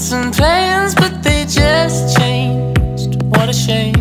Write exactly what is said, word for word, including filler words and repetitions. had some plans, but they just changed. What a shame.